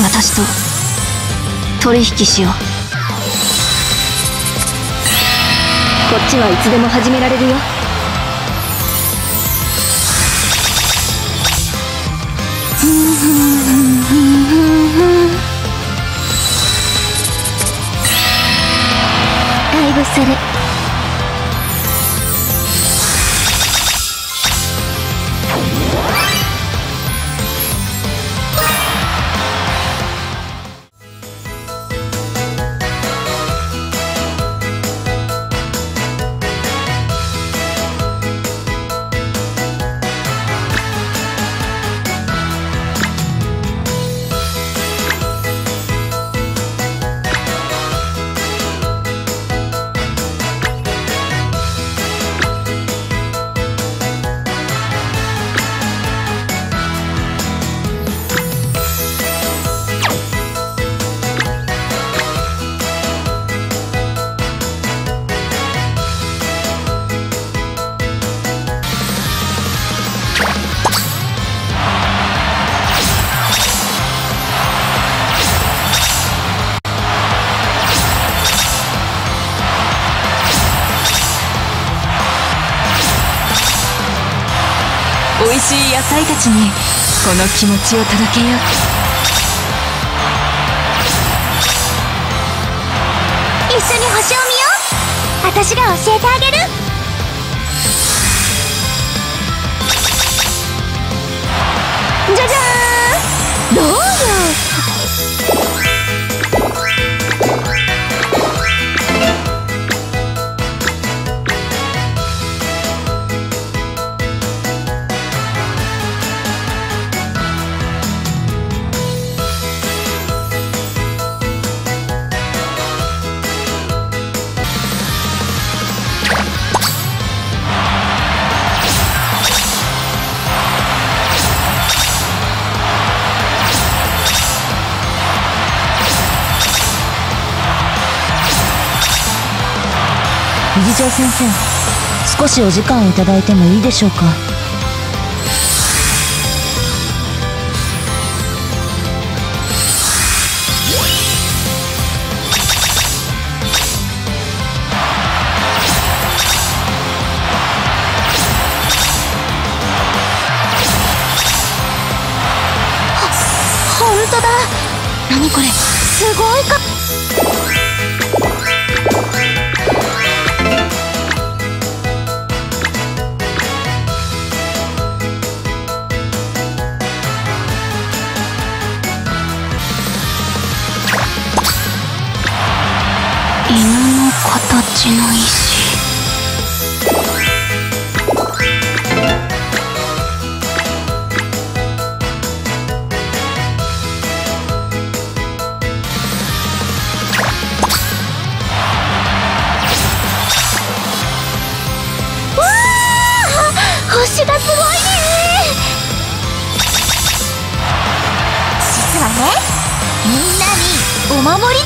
私と取引しよう。こっちはいつでも始められるよ。だいぶそれ。美味しい野菜たちにこの気持ちを届けよう。一緒に星を見よう。私が教えてあげる。じゃじゃーん。どうよ。理事長先生、少しお時間をいただいてもいいでしょうか。本当だ。何これ、すごいか。私の石。わあ、星がすごいね。実はね、みんなにお守り。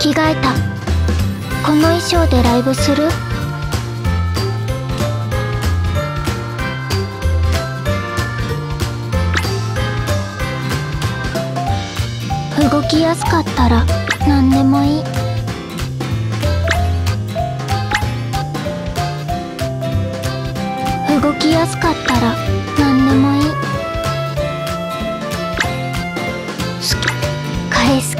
着替えた。この衣装でライブする？動きやすかったら何でもいい。動きやすかったら何でもいい。返す。